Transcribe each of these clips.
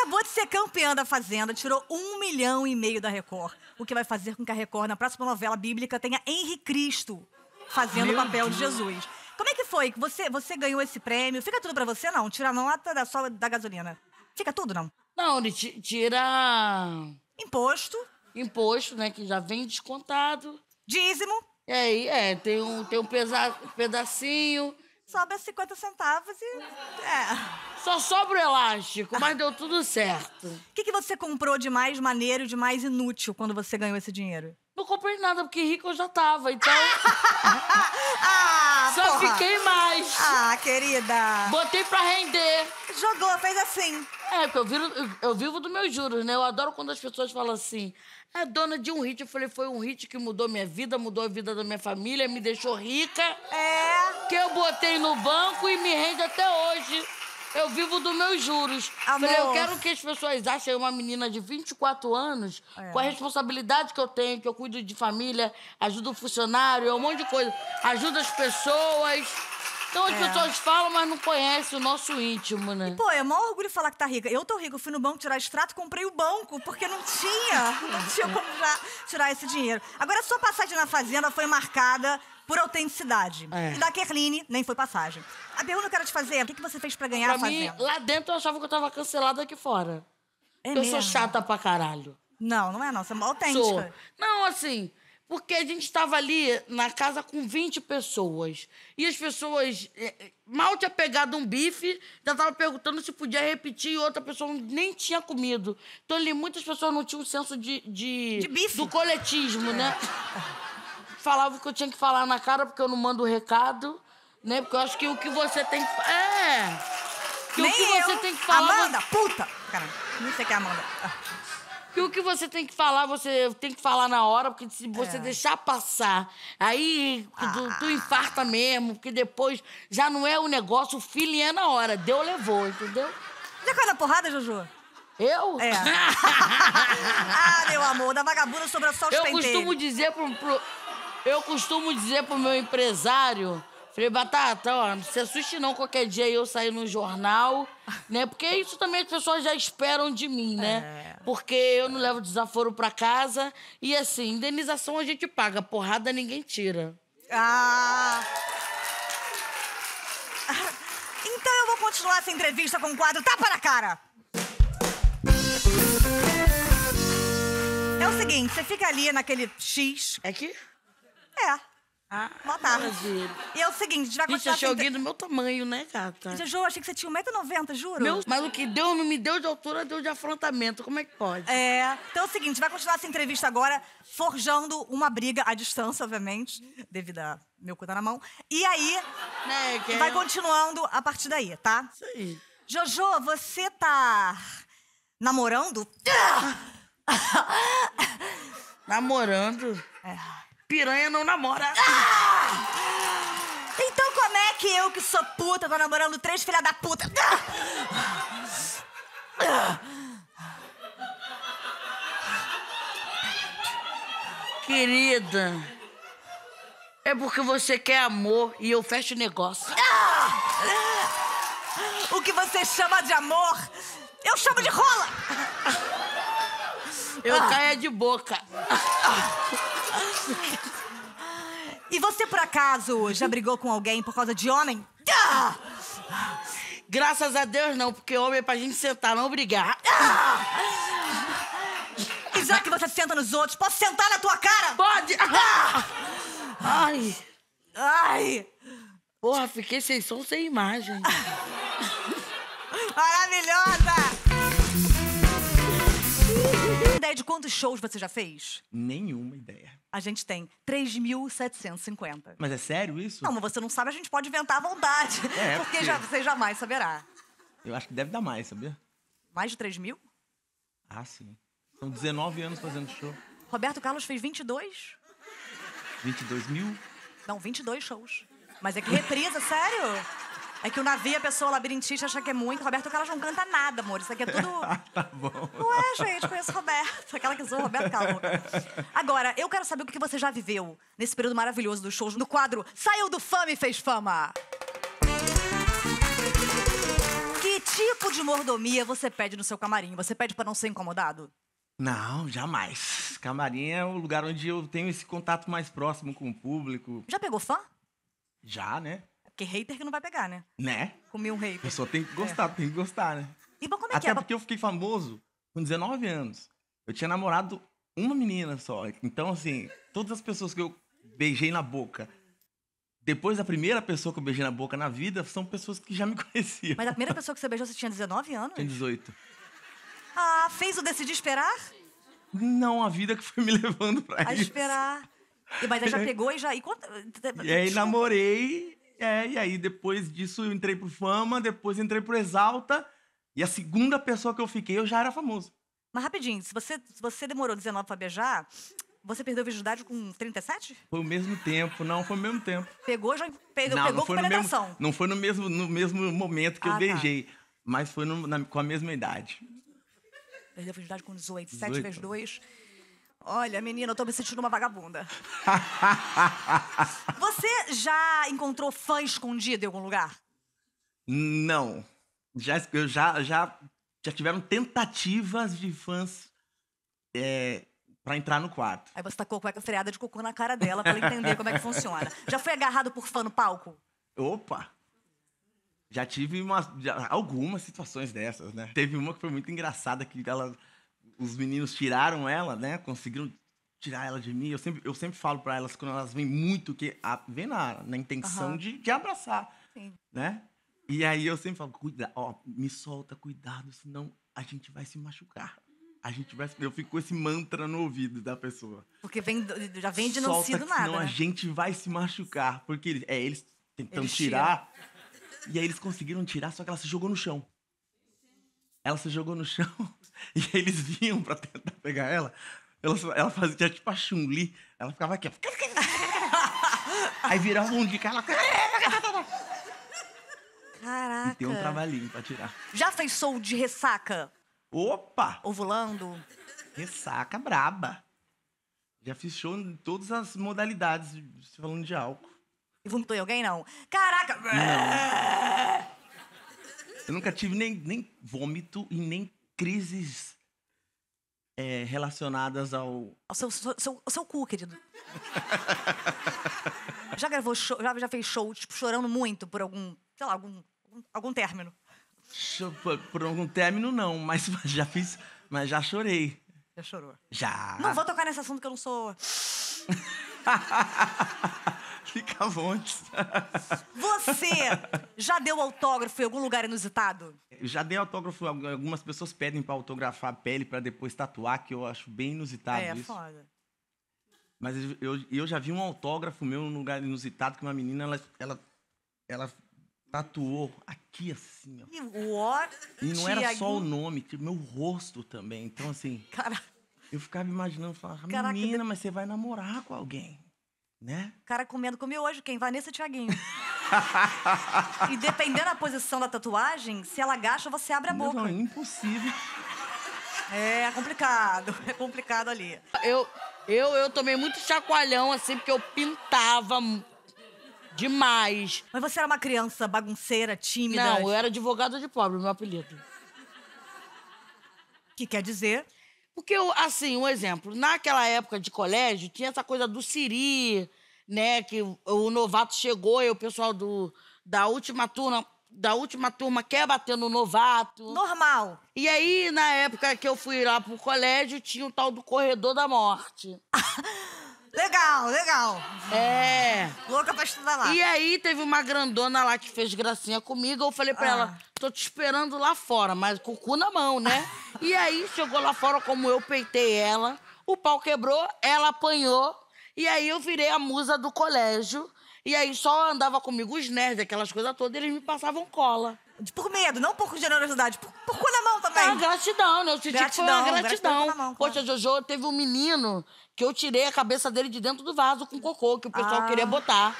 acabou de ser campeã da Fazenda, tirou 1,5 milhão da Record. O que vai fazer com que a Record, na próxima novela bíblica, tenha Henry Cristo fazendo o papel de Jesus. Como é que foi? Você ganhou esse prêmio? Fica tudo pra você, não? Tira a nota da gasolina. Fica tudo, não? Não, ele tira... Imposto. Imposto, né? Que já vem descontado. Dízimo. E aí, tem um pedacinho... Sobra 50 centavos e... É. Só sobra o elástico, mas deu tudo certo. O que você comprou de mais maneiro, de mais inútil quando você ganhou esse dinheiro? Não comprei nada, porque rico eu já tava, então... Só porra. Fiquei mais. Ah, querida. Botei pra render. Jogou, fez assim. É, porque eu vivo dos meus juros, né? Eu adoro quando as pessoas falam assim... É dona de um hit. Eu falei, foi um hit que mudou minha vida, mudou a vida da minha família, me deixou rica. É. Que eu botei no banco e me rende até hoje. Eu vivo dos meus juros. Amor. Falei, eu quero que as pessoas achem uma menina de 24 anos, com a responsabilidade que eu tenho, que eu cuido de família, ajudo o funcionário, um monte de coisa. Ajudo as pessoas. Então as pessoas falam, mas não conhecem o nosso íntimo, né? E, pô, é maior orgulho falar que tá rica. Eu tô rica, eu fui no banco tirar extrato, comprei o banco, porque não tinha como tirar esse dinheiro. Agora, a sua passagem na Fazenda foi marcada por autenticidade. É. E da Kerline, nem foi passagem. A pergunta que eu quero te fazer é, o que você fez pra ganhar a Fazenda? Mim, lá dentro eu achava que eu tava cancelada aqui fora. É mesmo? Eu sou chata pra caralho. Não, não é não, você é mó autêntica. Sou. Não, assim... Porque a gente estava ali na casa com 20 pessoas. E as pessoas mal tinha pegado um bife, já estavam perguntando se podia repetir e outra pessoa nem tinha comido. Então ali muitas pessoas não tinham um senso de bife. Do coletismo, né? Falava o que eu tinha que falar na cara, porque eu não mando o recado, né? Porque eu acho que o que você tem que... Que nem o que você tem que falar... Amanda, puta! Caramba, não sei o que é Amanda. Porque o que você tem que falar, você tem que falar na hora, porque se você deixar passar, aí tu infarta mesmo, porque depois já não é o negócio, o feeling é na hora. Deu, levou, entendeu? Já caiu na porrada, Juju? Eu? É. Ah, meu amor, da vagabunda sobrou só os penteiros. Eu costumo dizer pro meu empresário... Falei, Batata, ó, não se assuste não, qualquer dia eu sair no jornal, né? Porque isso também as pessoas já esperam de mim, né? Porque eu não levo desaforo pra casa e, assim, indenização a gente paga, porrada ninguém tira. Ah! Então eu vou continuar essa entrevista com o quadro Tapa na Cara! É o seguinte, você fica ali naquele X... É aqui? É. Boa tarde. E é o seguinte, a gente vai continuar... Gente, achei alguém do meu tamanho, né, gata? Gente, eu achei que você tinha 1,90 m, juro. Mas o que Deus não me deu de altura, deu de afrontamento. Como é que pode? É. Então é o seguinte, vai continuar essa entrevista agora, forjando uma briga à distância, obviamente, devido a meu cu tá na mão. E aí, vai continuando a partir daí, tá? Isso aí. Jojo, você tá namorando? Namorando? É. Piranha não namora. Então como é que eu, que sou puta, tô namorando 3 filha da puta? Querida, é porque você quer amor e eu fecho o negócio. O que você chama de amor, eu chamo de rola. Eu caio de boca. E você, por acaso, já brigou com alguém por causa de homem? Graças a Deus, não. Porque homem é pra gente sentar, não brigar. E já que você senta nos outros, posso sentar na tua cara? Pode! Ai! Ai! Porra, fiquei sem som, sem imagem. Maravilhosa! Ideia de quantos shows você já fez? Nenhuma ideia. A gente tem 3.750. Mas é sério isso? Não, mas você não sabe, a gente pode inventar à vontade. É, porque você jamais saberá. Eu acho que deve dar mais, sabia? Mais de 3.000? Ah, sim. São 19 anos fazendo show. Roberto Carlos fez 22. 22 mil? Não, 22 shows. Mas é que reprisa, sério? É que o navio, a pessoa labirintista, acha que é muito. Roberto Carlos não canta nada, amor. Isso aqui é tudo... Tá bom. Ué, gente, conheço o Roberto. Aquela que zoou o Roberto Carlos. Agora, eu quero saber o que você já viveu nesse período maravilhoso dos shows no quadro Saiu do Fama e Fez Fama. Que tipo de mordomia você pede no seu camarim? Você pede pra não ser incomodado? Não, jamais. Camarim é o lugar onde eu tenho esse contato mais próximo com o público. Já pegou fã? Já, né? Porque hater que não vai pegar, né? Né? Comi um hater. Eu só tenho que gostar, tem que gostar, né? E bom, como é que é? Até porque eu fiquei famoso com 19 anos. Eu tinha namorado uma menina só. Então, assim, todas as pessoas que eu beijei na boca... Depois, a primeira pessoa que eu beijei na boca na vida são pessoas que já me conheciam. Mas a primeira pessoa que você beijou, você tinha 19 anos? Tinha 18. Ah, fez o decidir esperar? Não, a vida que foi me levando pra isso. A esperar. Mas aí já pegou e já... E aí namorei, e aí depois disso eu entrei pro Fama, depois entrei pro Exalta, e a segunda pessoa que eu fiquei, eu já era famoso. Mas rapidinho, se você demorou 19 pra beijar... Você perdeu a virgindade com 37? Foi o mesmo tempo, não, foi o mesmo tempo. Pegou, já pegou, não, pegou com penetração. Não foi no mesmo momento que eu beijei, mas foi com a mesma idade. Perdeu a virgindade com 18, 7 vezes 2. Olha, menina, eu tô me sentindo uma vagabunda. Você já encontrou fã escondido em algum lugar? Não. Já tiveram tentativas de fãs... pra entrar no quarto. Aí você tacou a cueca freada de cocô na cara dela pra ela entender como é que funciona. Já foi agarrado por fã no palco? Opa! Já tive algumas situações dessas, né? Teve uma que foi muito engraçada, que os meninos tiraram ela, né? Conseguiram tirar ela de mim. Eu sempre falo pra elas, quando elas vêm muito, que vem na intenção de abraçar, sim, né? E aí eu sempre falo, cuida, ó, me solta, cuidado, senão a gente vai se machucar. Eu fico com esse mantra no ouvido da pessoa. Porque já vem de não sido nada, senão, né? A gente vai se machucar. Porque eles tentam tirar. E aí eles conseguiram tirar, só que ela se jogou no chão. E aí eles vinham pra tentar pegar ela. Ela fazia tipo a Chun-Li. Ela ficava aqui, ó. Aí virava um de cá, ela... Caraca. E tem um trabalhinho pra tirar. Já fez show de ressaca? Opa! Ovulando. Ressaca braba. Já fiz show em todas as modalidades, falando de álcool. E vomitou em alguém, não? Caraca! Não. Eu nunca tive nem vômito e nem crises relacionadas ao... Ao seu cu, querido. Já gravou show, já fez show, tipo, chorando muito por algum, sei lá, algum término? Por algum término, não, mas já fiz... Mas já chorei. Já chorou? Já. Não vou tocar nesse assunto que eu não sou... Fica à vontade. Você já deu autógrafo em algum lugar inusitado? Já dei autógrafo. Algumas pessoas pedem pra autografar a pele pra depois tatuar, que eu acho bem inusitado isso. É, foda. Mas eu já vi um autógrafo meu num lugar inusitado, que uma menina, ela tatuou aqui, assim, ó. E não era só o nome, tipo, meu rosto também. Então, assim... Cara... Eu ficava imaginando, falava, menina, mas você vai namorar com alguém, né? Cara comi hoje, quem vai nesse é Thiaguinho. E dependendo da posição da tatuagem, se ela agacha, você abre a boca. Não, é impossível. É complicado. É complicado ali. Eu tomei muito chacoalhão, assim, porque eu pintava... demais. Mas você era uma criança bagunceira, tímida? Não, eu era advogada de pobre, meu apelido. Que quer dizer? Porque, assim, um exemplo. Naquela época de colégio, tinha essa coisa do siri, né? Que o novato chegou e o pessoal da última turma quer bater no novato. Normal. E aí, na época que eu fui lá pro colégio, tinha o tal do corredor da morte. Legal, legal. É. Louca pra estudar lá. E aí teve uma grandona lá que fez gracinha comigo. Eu falei pra ela, tô te esperando lá fora, mas com o cu na mão, né? E aí chegou lá fora, como eu peitei ela, o pau quebrou, ela apanhou. E aí eu virei a musa do colégio. E aí só andava comigo os nerds, aquelas coisas todas, eles me passavam cola. Por medo, não por generosidade, por cu na mão também. Ah, gratidão, né? Eu senti que foi uma gratidão. Na mão, claro. Poxa, Jojo, teve um menino que eu tirei a cabeça dele de dentro do vaso com cocô, que o pessoal queria botar.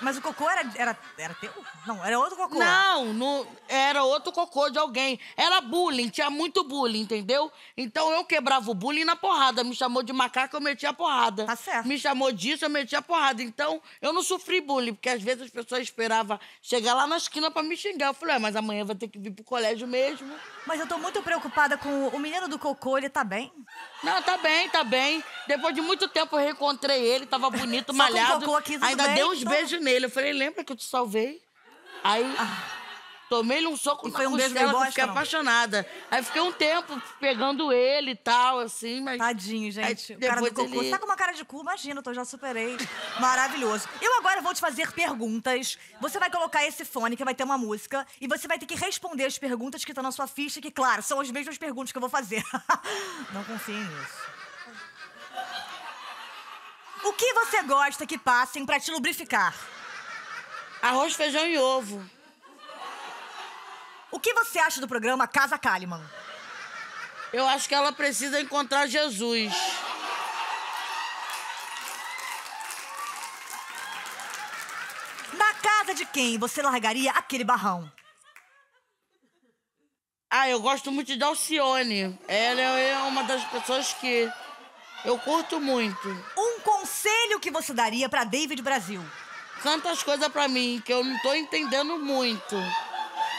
Mas o cocô era teu? Não, era outro cocô. Não, era outro cocô de alguém. Era bullying, tinha muito bullying, entendeu? Então eu quebrava o bullying na porrada. Me chamou de macaco, eu metia a porrada. Tá certo. Me chamou disso, eu metia a porrada. Então eu não sofri bullying, porque às vezes as pessoas esperavam chegar lá na esquina pra me xingar. Eu falei, mas amanhã eu vou ter que vir pro colégio mesmo. Mas eu tô muito preocupada com o menino do cocô, ele tá bem? Não, tá bem, tá bem. Depois de muito tempo eu reencontrei ele, tava bonito, malhado. Cocô aqui, ainda bem, dei uns beijos nele. Eu falei, lembra que eu te salvei? Aí tomei-lhe um soco na costela, fiquei apaixonada. Aí fiquei um tempo pegando ele e tal, assim, mas... Tadinho, gente. Aí, o cara do cocô. Você tá com uma cara de cu, imagina, eu já superei. Maravilhoso. Eu agora vou te fazer perguntas. Você vai colocar esse fone, que vai ter uma música, e você vai ter que responder as perguntas que estão na sua ficha, que, claro, são as mesmas perguntas que eu vou fazer. Não confiem nisso. O que você gosta que passem pra te lubrificar? Arroz, feijão e ovo. O que você acha do programa Casa Kaliman? Eu acho que ela precisa encontrar Jesus. Na casa de quem você largaria aquele barrão? Ah, eu gosto muito de Alcione. Ela é uma das pessoas que eu curto muito. Um conselho que você daria pra David Brasil? Canta as coisas pra mim, que eu não tô entendendo muito.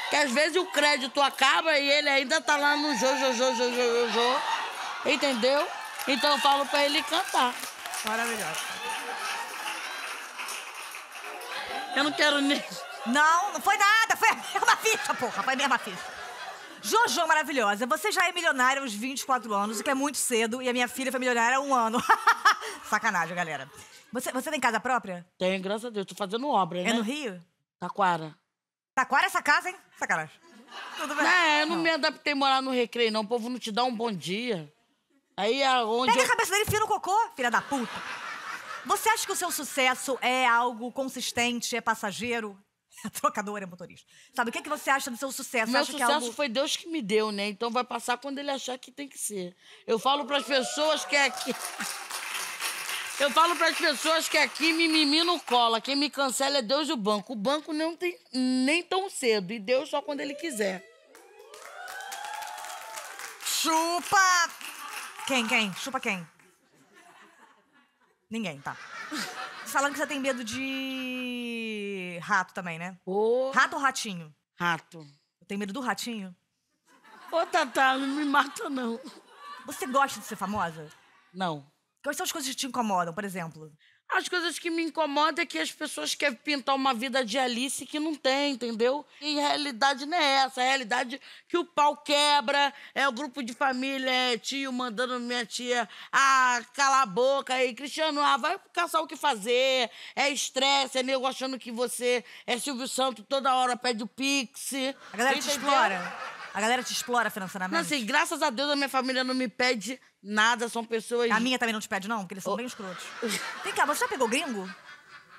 Que às vezes o crédito acaba e ele ainda tá lá no jojo. Entendeu? Então eu falo pra ele cantar. Maravilhoso. Eu não quero nem... Não, não foi nada. Foi a mesma ficha, porra. Foi a mesma ficha. Jojo maravilhosa, você já é milionária aos 24 anos, o que é muito cedo, e a minha filha foi milionária há um ano. Sacanagem, galera. Você tem casa própria? Tenho, graças a Deus. Tô fazendo obra, né? É no Rio? Taquara. Taquara é essa casa, hein? Sacanagem. Tudo bem? Não, eu não me adaptei a morar no Recreio, não. O povo não te dá um bom dia. Aí é onde... Pega a cabeça dele e fia no cocô, filha da puta. Você acha que o seu sucesso é algo consistente, é passageiro? É trocador, é motorista. Sabe, o que você acha do seu sucesso? Meu sucesso foi Deus que me deu, né? Então vai passar quando ele achar que tem que ser. Eu falo pras pessoas que aqui... Eu falo pras pessoas que aqui mimimi não cola. Quem me cancela é Deus e o banco. O banco não tem nem tão cedo. E Deus só quando ele quiser. Chupa! Quem? Chupa quem? Ninguém, tá. Falando que você tem medo de rato também, né? Oh. Rato ou ratinho? Rato. Eu tenho medo do ratinho? Ô, Tatá, não me mata, não. Você gosta de ser famosa? Não. Quais são as coisas que te incomodam, por exemplo? As coisas que me incomodam é que as pessoas querem pintar uma vida de Alice que não tem, entendeu? E a realidade não é essa. A realidade é que o pau quebra, é o grupo de família, é tio mandando minha tia calar a boca aí, Cristiano, vai caçar o que fazer, é estresse, é nego achando que você é Silvio Santos, toda hora pede o pix. A galera te explora. A galera te explora financeiramente? Não, assim, graças a Deus a minha família não me pede nada, são pessoas... A minha também não te pede, não? Porque eles são bem escrotos. Vem cá, você já pegou gringo?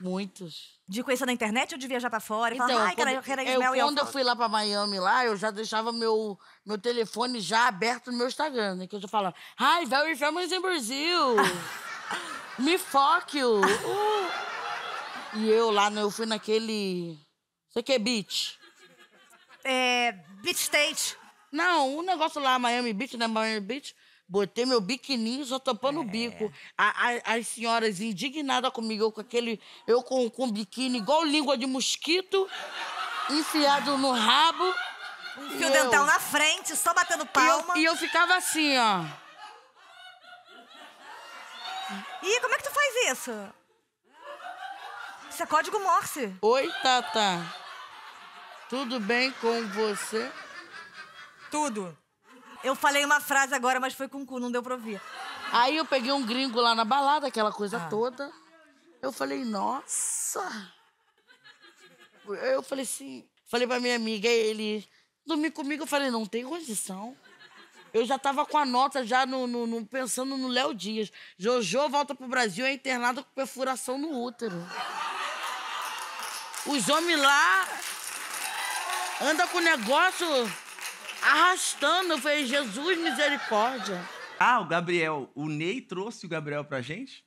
Muitos. De conhecer na internet ou de viajar pra fora? Então, falar, quando eu fui lá pra Miami, lá, eu já deixava meu telefone já aberto no meu Instagram, né? Que eu já falava, hi, very famous in Brazil. Me fuck you. E eu lá, eu fui naquele... Você que é beach? Beach State. Não, um negócio lá, Miami Beach, né? Miami Beach. Botei meu biquininho só topando o bico. As senhoras indignadas comigo, eu com um biquíni igual língua de mosquito, enfiado no rabo. Um fio dental na frente, só batendo palma. E eu ficava assim, ó. Ih, como é que tu faz isso? Isso é código Morse. Oi, Tata. Tudo bem com você? Tudo. Eu falei uma frase agora, mas foi com o cu, não deu pra ouvir. Aí eu peguei um gringo lá na balada, aquela coisa toda. Eu falei, nossa. Eu falei assim, falei pra minha amiga, ele dormiu comigo, eu falei, não tem condição. Eu já tava com a nota, já pensando no Léo Dias. Jojo volta pro Brasil, é internada com perfuração no útero. Os homens lá... Anda com o negócio arrastando. Eu falei, Jesus, misericórdia. Ah, o Gabriel. O Ney trouxe o Gabriel pra gente?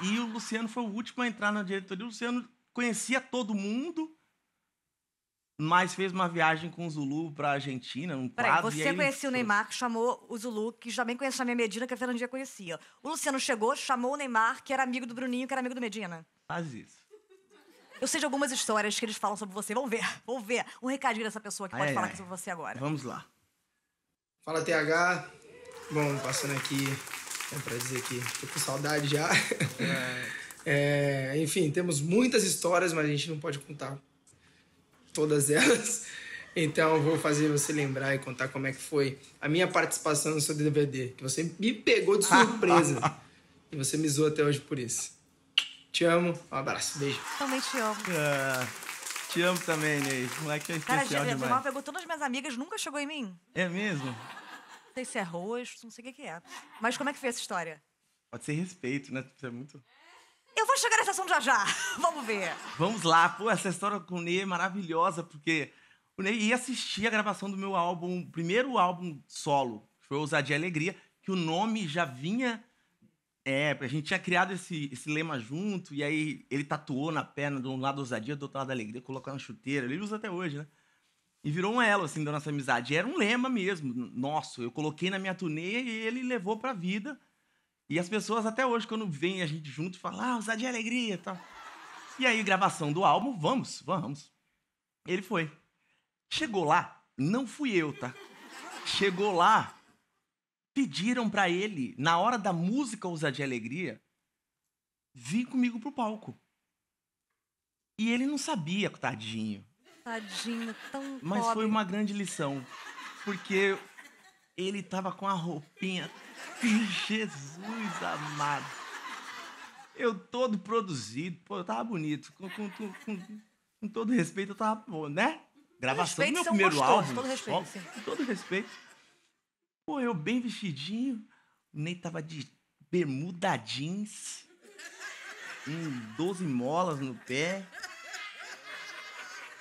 E o Luciano foi o último a entrar na diretoria. O Luciano conhecia todo mundo, mas fez uma viagem com o Zulu pra Argentina, um quadro. Você conhecia o Neymar, que chamou o Zulu, que também conhecia a minha Medina, que a Fernandinha conhecia. O Luciano chegou, chamou o Neymar, que era amigo do Bruninho, que era amigo do Medina. Faz isso. Eu sei de algumas histórias que eles falam sobre você. Vamos ver, vamos ver. Um recadinho dessa pessoa que pode falar aqui sobre você agora. Vamos lá. Fala, TH. Bom, passando aqui... É pra dizer que tô com saudade já. Enfim, temos muitas histórias, mas a gente não pode contar todas elas. Então, vou fazer você lembrar e contar como é que foi a minha participação no seu DVD. Que você me pegou de surpresa. E você me zoou até hoje por isso. Te amo. Um abraço. Beijo. Também te amo. Te amo também, Ney. Moleque é especial demais. Cara, pegou todas as minhas amigas, nunca chegou em mim. É mesmo? Não sei se é rosto, não sei o que é. Mas como é que foi essa história? Pode ser respeito, né? É muito... Eu vou chegar nessa ação já já. Vamos ver. Vamos lá. Pô, essa história com o Ney é maravilhosa, porque o Ney ia assistir a gravação do meu álbum, primeiro álbum solo, que foi Ousadia e Alegria, que o nome já vinha... a gente tinha criado esse lema junto, e aí ele tatuou na perna de um lado Ousadia, do outro lado Alegria, colocou na chuteira. Ele usa até hoje, né? E virou um elo, assim, da nossa amizade. E era um lema mesmo, nosso. Eu coloquei na minha turnê e ele levou pra vida. E as pessoas até hoje, quando vêm a gente junto, falam, Ousadia e Alegria e tal. E aí, gravação do álbum, vamos. Ele foi. Chegou lá, não fui eu, tá? Chegou lá, pediram pra ele, na hora da música Ousadia e Alegria, vir comigo pro palco. E ele não sabia, tadinho. Tadinho, tão pobre. Mas foi uma grande lição, porque ele tava com a roupinha... Jesus amado! Eu todo produzido, pô, eu tava bonito. Com todo respeito, eu tava bom, né? Gravação do meu primeiro álbum. Com todo respeito, sim. Com todo respeito. Pô, eu bem vestidinho, o Ney tava de bermuda jeans, 12 molas no pé...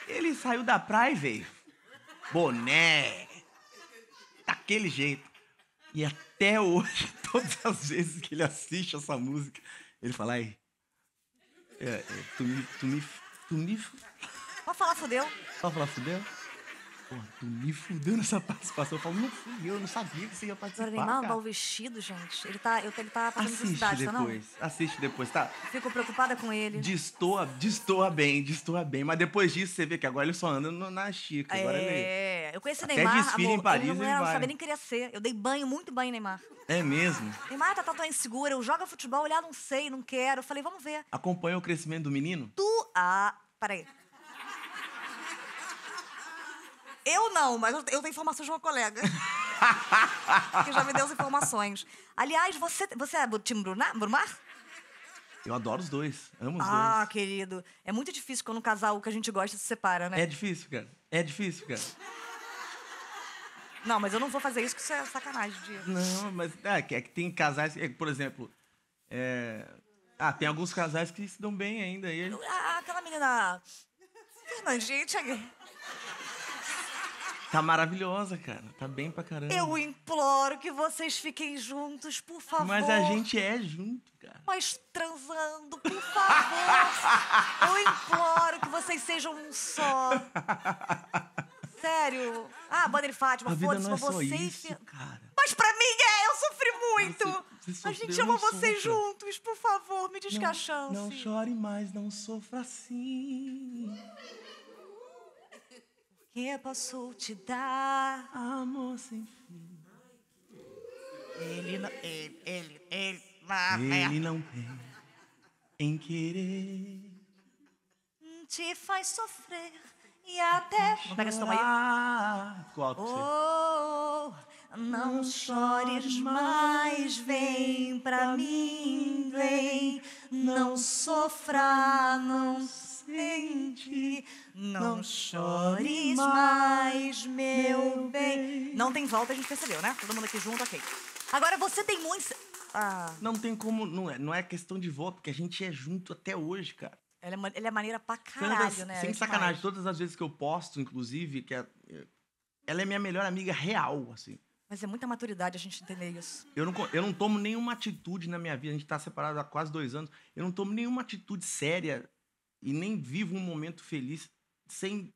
Ele saiu da praia e veio. Boné. Daquele jeito. E até hoje, todas as vezes que ele assiste essa música, ele fala aí. Tu me Pode falar fudeu. Pode falar fudeu? Porra, tu me fudeu nessa participação. Eu falo, não fui eu, não sabia que você ia participar. Agora, Neymar, mal vestido, gente. Ele tá fazendo publicidade, tá não? Assiste depois, tá? Fico preocupada com ele. Destoa bem. Mas depois disso, você vê que agora ele só anda na Chica. Agora eu conheci Neymar, desfile amor, em Paris, eu não sabia nem queria ser. Eu dei banho, muito banho, Neymar. É mesmo? Neymar tá tão insegura. Eu jogo futebol, olhar, não sei, não quero. Eu falei, vamos ver. Acompanhou o crescimento do menino? Peraí. Eu não, mas eu tenho informações de uma colega. Que já me deu as informações. Aliás, você é do time Brumar? Eu adoro os dois. Amo os dois. Ah, querido. É muito difícil quando um casal que a gente gosta se separa, né? É difícil, cara. Não, mas eu não vou fazer isso, que isso é sacanagem. Não, mas que tem casais... Por exemplo, tem alguns casais que se dão bem ainda. E... Aquela menina... Fernandinha, Thiaguinho. Tá maravilhosa, cara. Tá bem pra caramba. Eu imploro que vocês fiquem juntos, por favor. Mas a gente é junto, cara. Mas transando, por favor. Eu imploro que vocês sejam um só. Sério. Bandeira e Fátima, foda-se pra vocês. Cara. Mas pra mim eu sofri muito. Você sofreu, a gente ama vocês juntos, por favor. Me diz que a chance. Não chore mais, não sofra assim. Que posso te dar amor sem fim. Ele não tem em querer. Te faz sofrer e até chorar. Oh, não chores mais, vem pra mim, vem. Não sofra, não sente. Não chores mais, meu bem. Não tem volta, a gente percebeu, né? Todo mundo aqui junto, ok. Agora você tem muitos... Não tem como... Não é questão de volta, porque a gente é junto até hoje, cara. Ele é maneira pra caralho, né? Sem sacanagem, todas as vezes que eu posto, inclusive, ela é minha melhor amiga real, assim. Mas é muita maturidade a gente entender isso. Eu não tomo nenhuma atitude na minha vida. A gente tá separado há quase 2 anos. Eu não tomo nenhuma atitude séria e nem vivo um momento feliz sem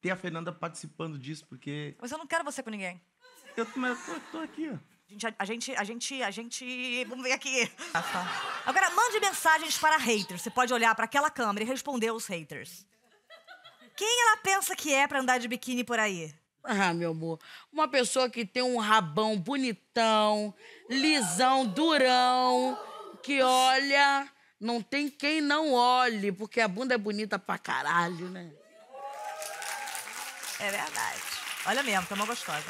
ter a Fernanda participando disso, porque... Mas eu não quero você com ninguém. Mas eu tô aqui, ó. Vamos ver aqui. Agora, mande mensagens para haters. Você pode olhar para aquela câmera e responder aos haters. Quem ela pensa que é para andar de biquíni por aí? Ah, meu amor, uma pessoa que tem um rabão bonitão, lisão, durão, que olha, não tem quem não olhe, porque a bunda é bonita pra caralho, né? É verdade. Olha mesmo, tá uma gostosa.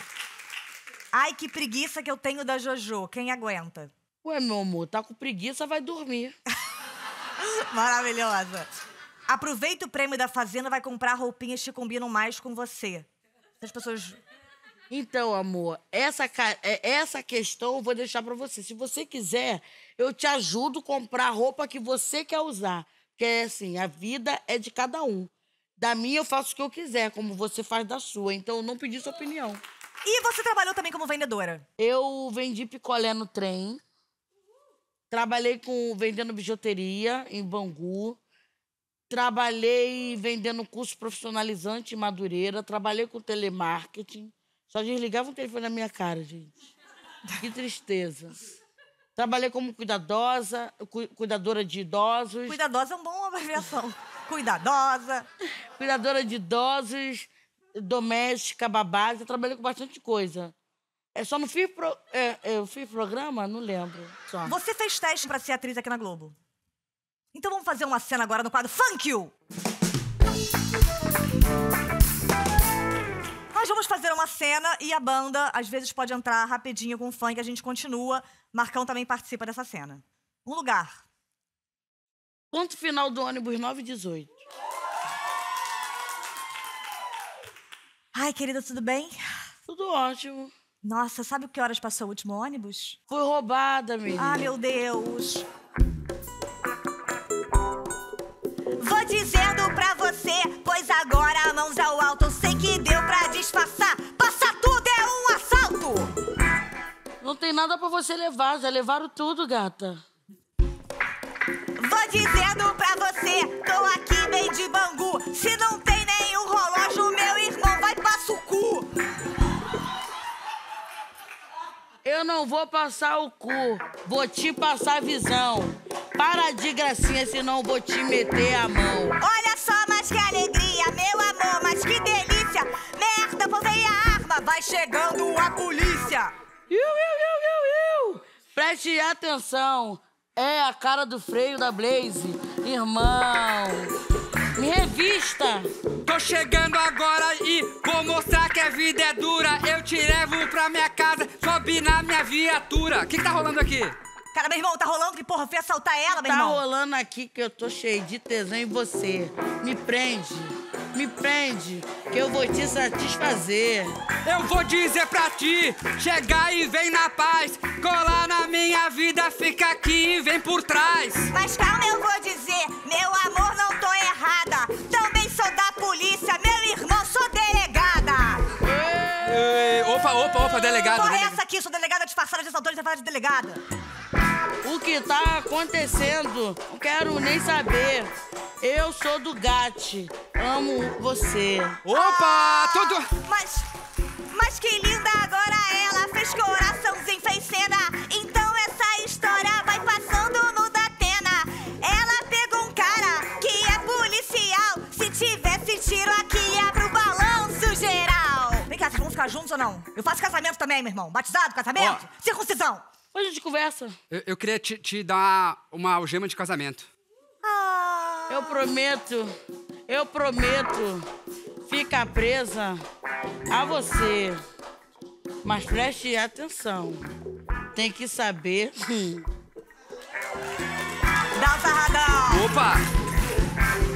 Ai, que preguiça que eu tenho da Jojo, quem aguenta? Ué, meu amor, tá com preguiça, vai dormir. Maravilhosa. Aproveita o prêmio da Fazenda, vai comprar roupinhas que combinam mais com você. As pessoas... Então, amor, essa questão eu vou deixar pra você. Se você quiser, eu te ajudo a comprar a roupa que você quer usar. Porque, assim, a vida é de cada um. Da minha, eu faço o que eu quiser, como você faz da sua. Então, eu não pedi sua opinião. E você trabalhou também como vendedora? Eu vendi picolé no trem. Trabalhei vendendo bijuteria em Bangu. Trabalhei vendendo curso profissionalizante em Madureira. Trabalhei com telemarketing. Só desligavam o telefone na minha cara, gente. Que tristeza. Trabalhei como cuidadora de idosos. Cuidadosa é uma boa abreviação. Cuidadosa. Cuidadora de idosos, doméstica, babá. Eu trabalhei com bastante coisa. É só não fiz... Eu fiz programa? Não lembro. Só. Você fez teste pra ser atriz aqui na Globo? Então vamos fazer uma cena agora no quadro Funky! Nós vamos fazer uma cena e a banda, às vezes, pode entrar rapidinho com o funk, a gente continua. Marcão também participa dessa cena. Um lugar. Ponto final do ônibus 9h18. Ai, querida, tudo bem? Tudo ótimo. Nossa, sabe que horas passou o último ônibus? Fui roubada, menina. Ah, meu Deus. Vou dizendo pra você, pois agora mãos ao alto, eu sei que deu pra disfarçar, passar tudo é um assalto. Não tem nada pra você levar, já levaram tudo, gata. Vou dizendo pra você, tô aqui meio de Bangu, se não tem nenhum relógio, meu irmão vai passar o cu. Eu não vou passar o cu, vou te passar a visão. Para de gracinha, senão vou te meter a mão. Olha só, mas que alegria, meu amor, mas que delícia. Merda, posei a arma, vai chegando a polícia. Preste atenção, é a cara do freio da Blaze. Irmão, me revista. Tô chegando agora e vou mostrar que a vida é dura. Eu te levo pra minha casa, sobe na minha viatura. O que tá rolando aqui? Cara, meu irmão, tá rolando que, porra, eu fui assaltar ela, meu irmão. Tá rolando aqui que eu tô cheio de tesão em você. Me prende, que eu vou te satisfazer. Eu vou dizer pra ti, chegar e vem na paz. Colar na minha vida, fica aqui e vem por trás. Mas calma, eu vou dizer, meu amor, não tô errada. Também sou da polícia, meu irmão, sou delegada. Opa, delegada. Porra, essa aqui, sou delegada disfarçada de assaltante, você fala de delegada. O que tá acontecendo? Não quero nem saber. Eu sou do GAT. Amo você. Opa! Tudo... Mas que linda agora ela. Fez coraçãozinho, fez cena. Então essa história vai passando no Datena. Ela pegou um cara que é policial. Se tivesse tiro aqui, ia pro Balanço Geral. Vem cá, vocês vão ficar juntos ou não? Eu faço casamento também, meu irmão. Batizado, casamento, circuncisão. Hoje a gente conversa. Eu queria te dar uma algema de casamento. Ah. Eu prometo ficar presa a você. Mas preste atenção. Tem que saber... Dá o sarradão. Opa!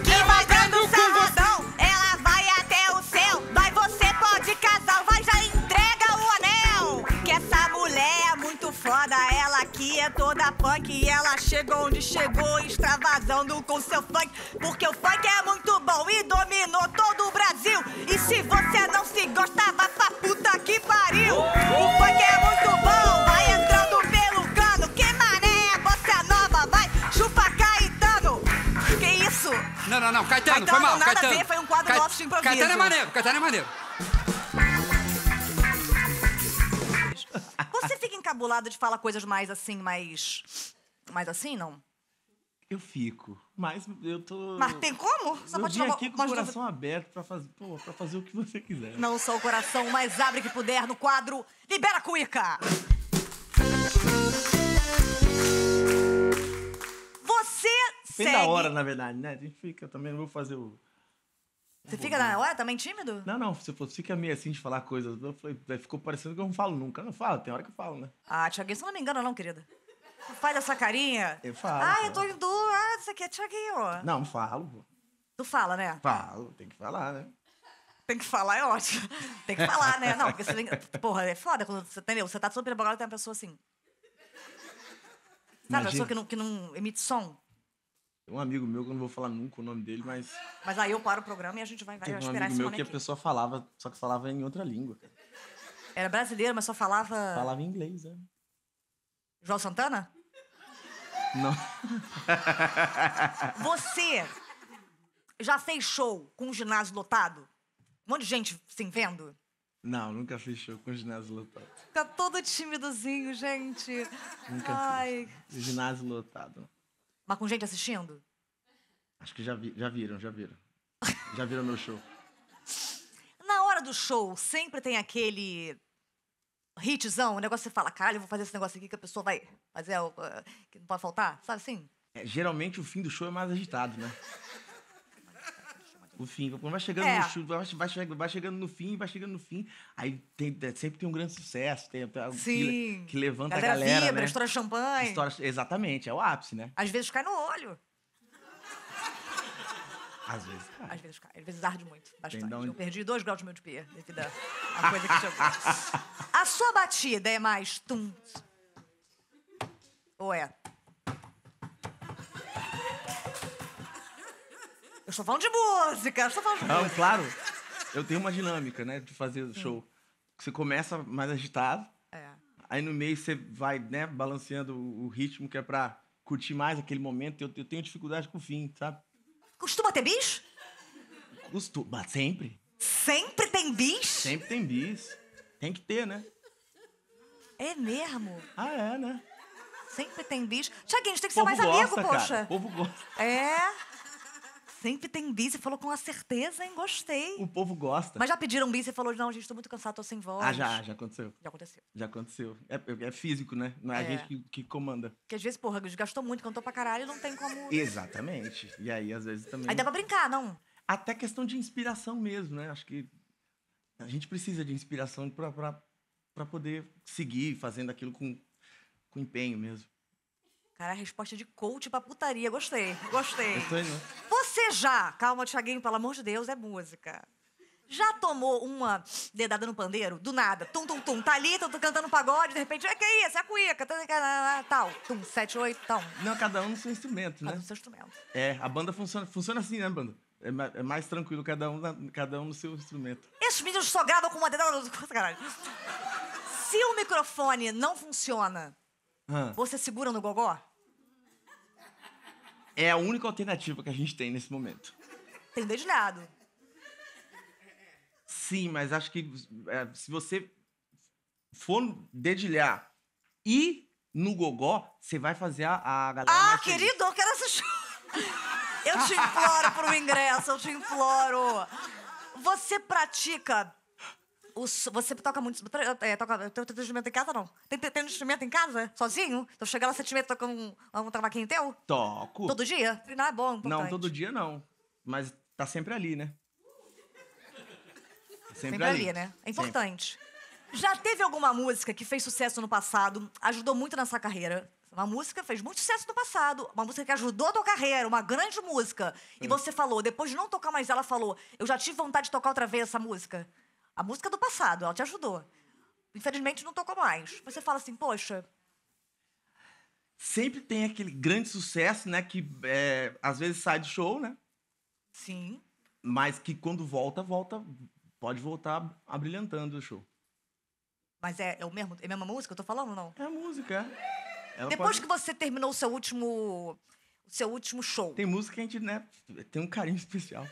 Que vai dando o sarradão, ela vai até o céu. Vai, você pode casar, vai já entrega o anel. Que essa mulher... Foda, ela aqui é toda punk e ela chegou onde chegou, extravasando com seu funk, porque o funk é muito bom e dominou todo o Brasil. E se você não se gosta, vá pra puta que pariu! não, Caetano, foi mal, Caetano. Nada a ver, foi um quadro nosso de improviso. Caetano é maneiro, Caetano é maneiro. Você fica encabulado de falar coisas mais assim, mais assim, não? Eu fico, mas eu tô... Mas tem como? Só pode vir aqui com o coração aberto pra fazer, pô, pra fazer o que você quiser. Não só o coração, mas abre que puder no quadro Libera a Cuica! Você segue... da hora, na verdade, né? A gente fica também, não vou fazer o... Você fica na hora também tímido? Não, não. Você fica meio assim de falar coisas. Eu falei, ficou parecendo que eu não falo nunca. Eu não falo, tem hora que eu falo, né? Ah, Thiaguinho, você não me engana não, querida. Faz essa carinha. Eu falo. Ah, eu tô indo. Ah, isso aqui é Thiaguinho. Não, falo, pô. Tu fala, né? Falo, tem que falar, né? Tem que falar, é ótimo. Tem que falar, né? Não, porque você tem... Porra, é foda quando você, entendeu? Você tá super empolgado e tem uma pessoa assim. Sabe, uma pessoa que não emite som? Um amigo meu, que eu não vou falar nunca o nome dele, mas... Mas aí eu paro o programa e a gente vai esperar esse momento. Tem um amigo meu que a pessoa falava, só que falava em outra língua, cara. Era brasileiro, mas só falava... Falava em inglês, é. João Santana? Não. Você já fez show com um ginásio lotado? Um monte de gente se vendo? Não, nunca fiz show com ginásio lotado. Fica todo timidozinho, gente. Nunca fiz. Ginásio lotado. Mas com gente assistindo? Acho que já viram. Já viram meu show. Na hora do show, sempre tem aquele hitzão, um negócio que você fala, caralho, eu vou fazer esse negócio aqui que a pessoa vai fazer, que não pode faltar, sabe assim? É, geralmente o fim do show é mais agitado, né? O fim, vai chegando no show, vai chegando no fim, aí sempre tem um grande sucesso, tem que levanta a galera, vibra, né? Estoura champanhe. Exatamente, é o ápice, né? Às vezes cai no olho. Às vezes cai. Às vezes cai, às vezes arde muito, bastante. Eu perdi 2 graus de meu de pia, devido à coisa que chegou. A sua batida é mais tum? Ou é? Eu estou falando de música, eu estou falando de música. Claro, eu tenho uma dinâmica, né, de fazer o show. Você começa mais agitado, aí no meio você vai, né, balanceando o ritmo, que é pra curtir mais aquele momento. Eu tenho dificuldade com o fim, sabe? Costuma ter bis? Costuma, sempre. Sempre tem bis? Sempre tem bis. Tem que ter, né? É mesmo? Ah, é, né? Sempre tem bis. Thiaguinho, a gente tem que ser mais amigo, poxa. Cara, o povo gosta. É... Sempre tem bis, você falou com a certeza, hein? Gostei. O povo gosta. Mas já pediram bis, você falou, não, gente, tô muito cansado, tô sem voz. Ah, já aconteceu. Já aconteceu. É físico, né? Não é a gente que comanda. Porque às vezes, porra, desgastou muito, cantou pra caralho e não tem como... Exatamente. E aí, às vezes, também... Aí dá pra brincar, não? Até questão de inspiração mesmo, né? Acho que a gente precisa de inspiração pra poder seguir fazendo aquilo com empenho mesmo. Cara, a resposta de coach pra putaria. Gostei. Você já... Calma, Thiaguinho, pelo amor de Deus, é música. Já tomou uma dedada no pandeiro? Do nada. Tum, tum, tum. Tá ali, tô cantando pagode, de repente... É que é isso? É a cuíca. Tal. Tum, 7, 8, tal. Não, cada um no seu instrumento, né? Cada um no seu instrumento. É, a banda funciona assim, né, banda? É mais tranquilo, cada um no seu instrumento. Esses meninos só gravam com uma dedada... Caralho. Se o microfone não funciona... Você segura no gogó? É a única alternativa que a gente tem nesse momento. Tem dedilhado. Sim, mas acho que se você for dedilhar e no gogó, você vai fazer a galera... Ah, querido, feliz. Eu quero assistir. Eu te imploro por um ingresso, eu te imploro. Você pratica... Você toca muito... Tem outro instrumento em casa, não? Tem um instrumento em casa? Sozinho? Então chega lá, você toca um cavaquinho teu? Toco. Todo dia? Não, é bom, importante. Não, todo dia não. Mas tá sempre ali, né? Sempre ali, né? É importante. Sempre. Já teve alguma música que fez sucesso no passado, ajudou muito na sua carreira? Uma música fez muito sucesso no passado, uma música que ajudou a tua carreira, uma grande música. E você falou, depois de não tocar mais ela, falou, eu já tive vontade de tocar outra vez essa música. A música do passado, ela te ajudou. Infelizmente, não tocou mais. Você fala assim, poxa... Sempre tem aquele grande sucesso, né? Que às vezes sai do show, né? Sim. Mas que quando volta, pode voltar abrilhantando o show. Mas é a mesma música que eu tô falando, não? É a música, é. Depois que você terminou o seu último... o seu último show? Tem música que a gente, né, tem um carinho especial.